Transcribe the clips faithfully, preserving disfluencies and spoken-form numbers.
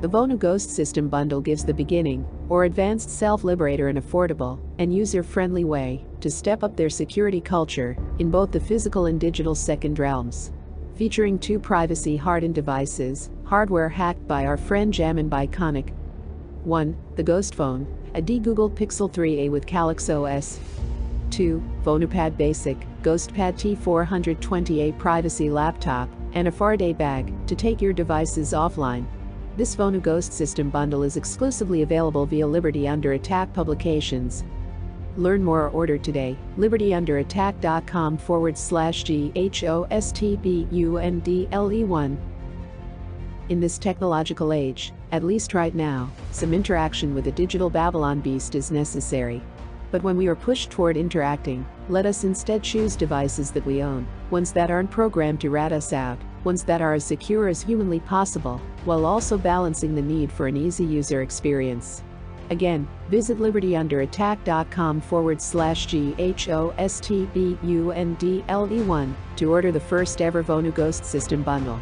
The Vonu Ghost System Bundle gives the beginning, or advanced self-liberator an affordable and user-friendly way to step up their security culture in both the physical and digital second realms. Featuring two privacy-hardened devices, hardware hacked by our friend Jamin Biconik. one. The GhostPhone, a DeGoogled Pixel three A with Calyx O S. two. VonuPad Basic, Ghostpad T four twenty A privacy laptop, and a Faraday bag to take your devices offline. This Vonu Ghost System Bundle is exclusively available via Liberty Under Attack Publications. Learn more or order today, libertyunderattack.com forward slash GHOSTBUNDLE1. In this technological age, at least right now, some interaction with the digital Babylon beast is necessary. But when we are pushed toward interacting, let us instead choose devices that we own, ones that aren't programmed to rat us out, ones that are as secure as humanly possible, while also balancing the need for an easy user experience. Again, visit libertyunderattack.com forward slash GHOSTBUNDLE1 to order the first ever Vonu Ghost System Bundle.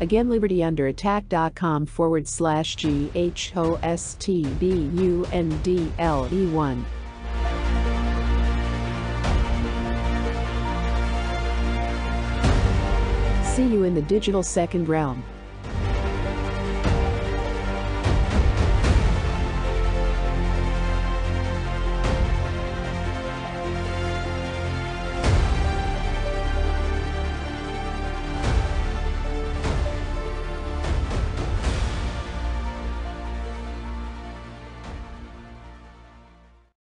Again, libertyunderattack.com forward slash GHOSTBUNDLE1. See you in the digital second realm.